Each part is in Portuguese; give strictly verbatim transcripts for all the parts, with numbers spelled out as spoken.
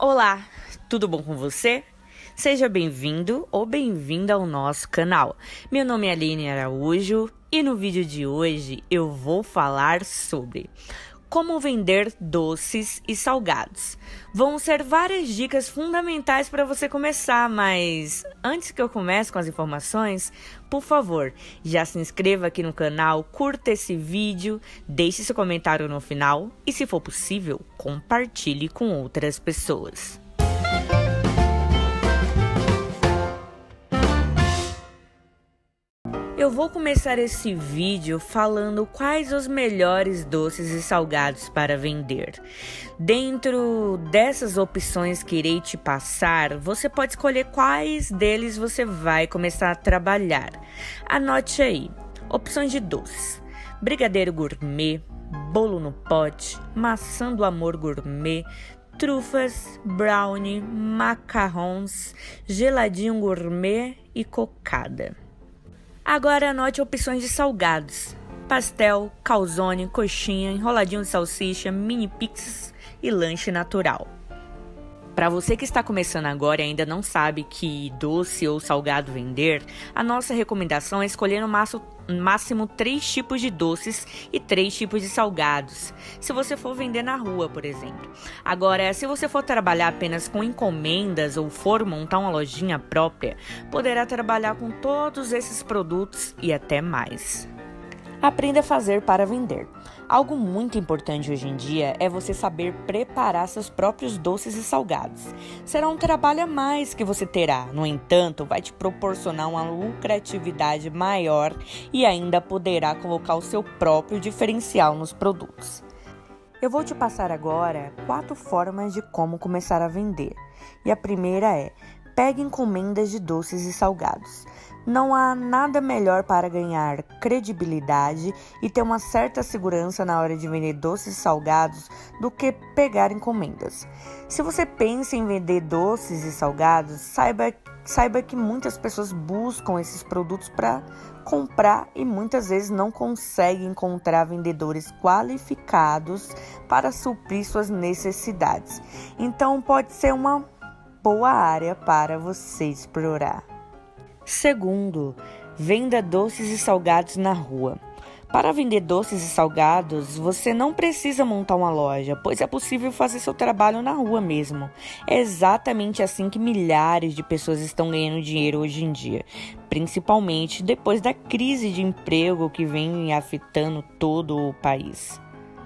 Olá, tudo bom com você? Seja bem-vindo ou bem-vinda ao nosso canal. Meu nome é Aline Araújo e no vídeo de hoje eu vou falar sobre como vender doces e salgados. Vão ser várias dicas fundamentais para você começar, mas antes que eu comece com as informações, por favor, já se inscreva aqui no canal, curta esse vídeo, deixe seu comentário no final e, se for possível, compartilhe com outras pessoas. Eu vou começar esse vídeo falando quais os melhores doces e salgados para vender. Dentro dessas opções que irei te passar, você pode escolher quais deles você vai começar a trabalhar. Anote aí: opções de doces: brigadeiro gourmet, bolo no pote, maçã do amor gourmet, trufas, brownie, macarrons, geladinho gourmet e cocada. Agora anote opções de salgados: pastel, calzone, coxinha, enroladinho de salsicha, mini pizzas e lanche natural. Para você que está começando agora e ainda não sabe que doce ou salgado vender, a nossa recomendação é escolher no máximo, máximo três tipos de doces e três tipos de salgados, se você for vender na rua, por exemplo. Agora, se você for trabalhar apenas com encomendas ou for montar uma lojinha própria, poderá trabalhar com todos esses produtos e até mais. Aprenda a fazer para vender. Algo muito importante hoje em dia é você saber preparar seus próprios doces e salgados. Será um trabalho a mais que você terá, no entanto, vai te proporcionar uma lucratividade maior e ainda poderá colocar o seu próprio diferencial nos produtos. Eu vou te passar agora quatro formas de como começar a vender. E a primeira é: pegue encomendas de doces e salgados. Não há nada melhor para ganhar credibilidade e ter uma certa segurança na hora de vender doces e salgados do que pegar encomendas. Se você pensa em vender doces e salgados, saiba, saiba que muitas pessoas buscam esses produtos para comprar e muitas vezes não conseguem encontrar vendedores qualificados para suprir suas necessidades. Então pode ser uma boa área para você explorar. Segundo, venda doces e salgados na rua. Para vender doces e salgados, você não precisa montar uma loja, pois é possível fazer seu trabalho na rua mesmo. É exatamente assim que milhares de pessoas estão ganhando dinheiro hoje em dia, principalmente depois da crise de emprego que vem afetando todo o país.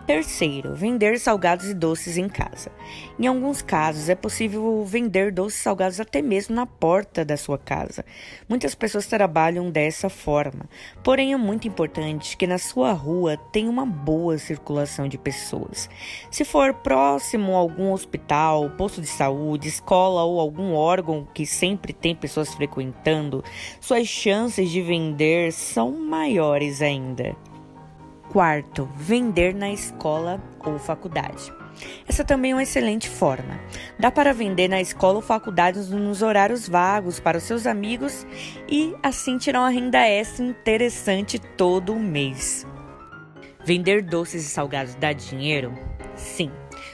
Terceiro, vender salgados e doces em casa. Em alguns casos, é possível vender doces e salgados até mesmo na porta da sua casa. Muitas pessoas trabalham dessa forma. Porém, é muito importante que na sua rua tenha uma boa circulação de pessoas. Se for próximo a algum hospital, posto de saúde, escola ou algum órgão que sempre tem pessoas frequentando, suas chances de vender são maiores ainda. Quarto, vender na escola ou faculdade. Essa também é uma excelente forma. Dá para vender na escola ou faculdade nos horários vagos para os seus amigos e assim tirar uma renda extra interessante todo mês. Vender doces e salgados dá dinheiro? Sim.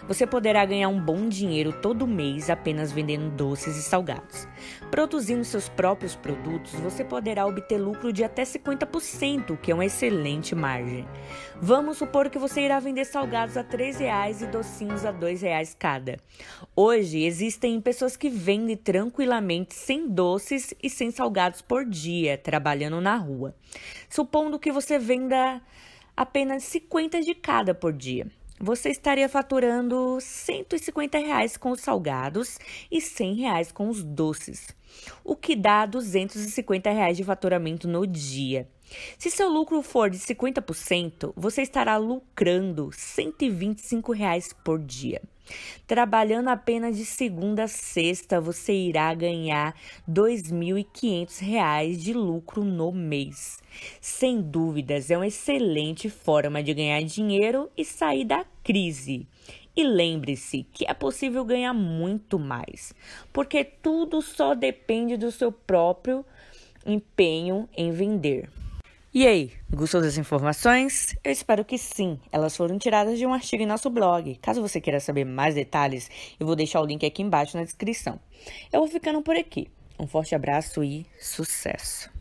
Você poderá ganhar um bom dinheiro todo mês apenas vendendo doces e salgados. Produzindo seus próprios produtos, você poderá obter lucro de até cinquenta por cento, que é uma excelente margem. Vamos supor que você irá vender salgados a três reais e docinhos a dois reais cada. Hoje, existem pessoas que vendem tranquilamente cem doces e cem salgados por dia, trabalhando na rua. Supondo que você venda apenas cinquenta de cada por dia, você estaria faturando cento e cinquenta reais com os salgados e cem reais com os doces, o que dá duzentos e cinquenta reais de faturamento no dia. Se seu lucro for de cinquenta por cento, você estará lucrando cento e vinte e cinco reais por dia. Trabalhando apenas de segunda a sexta, você irá ganhar dois mil e quinhentos reais de lucro no mês. Sem dúvidas, é uma excelente forma de ganhar dinheiro e sair da crise. E lembre-se que é possível ganhar muito mais, porque tudo só depende do seu próprio empenho em vender. E aí, gostou das informações? Eu espero que sim, elas foram tiradas de um artigo em nosso blog. Caso você queira saber mais detalhes, eu vou deixar o link aqui embaixo na descrição. Eu vou ficando por aqui. Um forte abraço e sucesso!